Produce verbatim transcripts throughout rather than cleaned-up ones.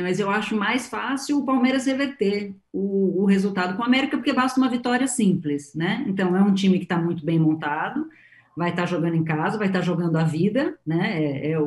mas eu acho mais fácil o Palmeiras reverter o, o resultado com o América, porque basta uma vitória simples, né? Então, é um time que está muito bem montado, vai estar tá jogando em casa, vai estar tá jogando a vida, né? É, é, é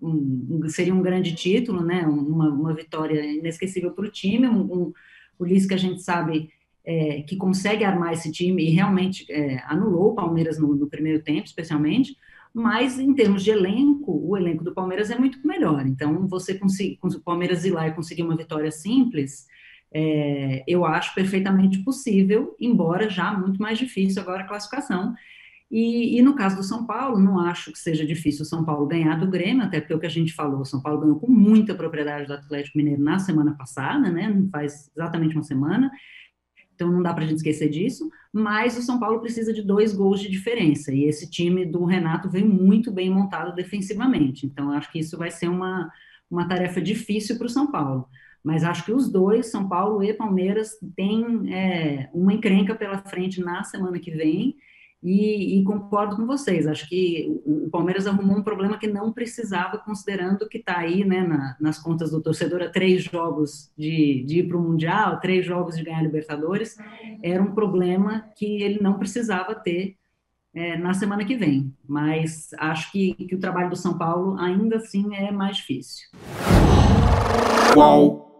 um, seria um grande título, né? Uma, uma vitória inesquecível para o time, um, um, por isso que a gente sabe... É, que consegue armar esse time e realmente é, anulou o Palmeiras no, no primeiro tempo, especialmente, mas em termos de elenco, o elenco do Palmeiras é muito melhor. Então, você conseguir, o Palmeiras ir lá e conseguir uma vitória simples, é, eu acho perfeitamente possível, embora já muito mais difícil agora a classificação. E, e no caso do São Paulo, não acho que seja difícil o São Paulo ganhar do Grêmio, até porque o que a gente falou, o São Paulo ganhou com muita propriedade do Atlético Mineiro na semana passada, né? Faz exatamente uma semana. Então, não dá para a gente esquecer disso, mas o São Paulo precisa de dois gols de diferença, e esse time do Renato vem muito bem montado defensivamente, então acho que isso vai ser uma, uma tarefa difícil para o São Paulo, mas acho que os dois, São Paulo e Palmeiras, têm é, uma encrenca pela frente na semana que vem, e, e concordo com vocês, acho que o, o Palmeiras arrumou um problema que não precisava, considerando que está aí, né, na, nas contas do torcedor, a três jogos de, de ir para o Mundial, três jogos de ganhar Libertadores, era um problema que ele não precisava ter é, na semana que vem, mas acho que, que o trabalho do São Paulo ainda assim é mais difícil. Uau.